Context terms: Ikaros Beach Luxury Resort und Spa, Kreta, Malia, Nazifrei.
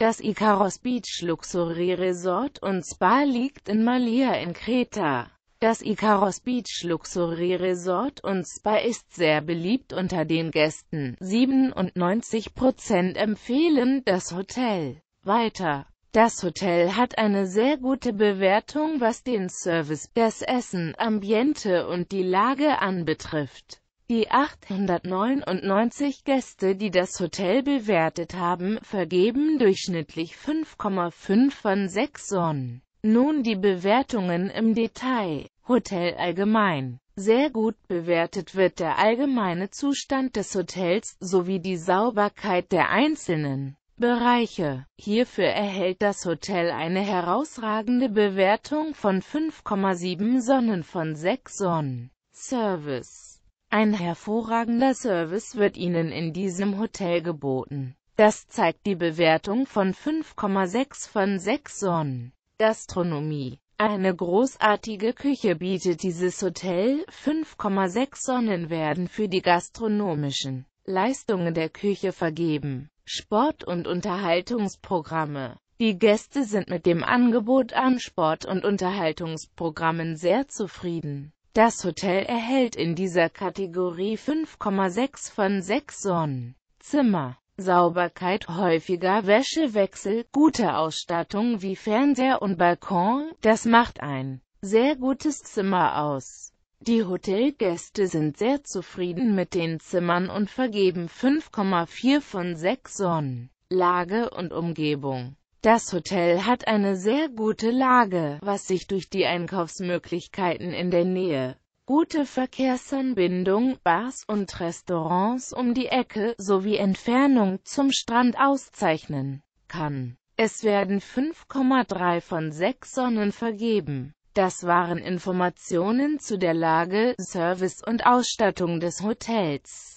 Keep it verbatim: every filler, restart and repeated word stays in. Das Ikaros Beach Luxury Resort und Spa liegt in Malia in Kreta. Das Ikaros Beach Luxury Resort und Spa ist sehr beliebt unter den Gästen. siebenundneunzig Prozent empfehlen das Hotel. Weiter. Das Hotel hat eine sehr gute Bewertung, was den Service, das Essen, Ambiente und die Lage anbetrifft. Die achthundertneunundneunzig Gäste, die das Hotel bewertet haben, vergeben durchschnittlich fünf Komma fünf von sechs Sonnen. Nun die Bewertungen im Detail. Hotel allgemein. Sehr gut bewertet wird der allgemeine Zustand des Hotels sowie die Sauberkeit der einzelnen Bereiche. Hierfür erhält das Hotel eine herausragende Bewertung von fünf Komma sieben Sonnen von sechs Sonnen. Service. Ein hervorragender Service wird Ihnen in diesem Hotel geboten. Das zeigt die Bewertung von fünf Komma sechs von sechs Sonnen. Gastronomie. Eine großartige Küche bietet dieses Hotel. fünf Komma sechs Sonnen werden für die gastronomischen Leistungen der Küche vergeben. Sport- und Unterhaltungsprogramme. Die Gäste sind mit dem Angebot an Sport- und Unterhaltungsprogrammen sehr zufrieden. Das Hotel erhält in dieser Kategorie fünf Komma sechs von sechs Sonnen. Zimmer. Sauberkeit, häufiger Wäschewechsel, gute Ausstattung wie Fernseher und Balkon, das macht ein sehr gutes Zimmer aus. Die Hotelgäste sind sehr zufrieden mit den Zimmern und vergeben fünf Komma vier von sechs Sonnen. Lage und Umgebung. Das Hotel hat eine sehr gute Lage, was sich durch die Einkaufsmöglichkeiten in der Nähe, gute Verkehrsanbindung, Bars und Restaurants um die Ecke sowie Entfernung zum Strand auszeichnen kann. Es werden fünf Komma drei von sechs Sonnen vergeben. Das waren Informationen zu der Lage, Service und Ausstattung des Hotels.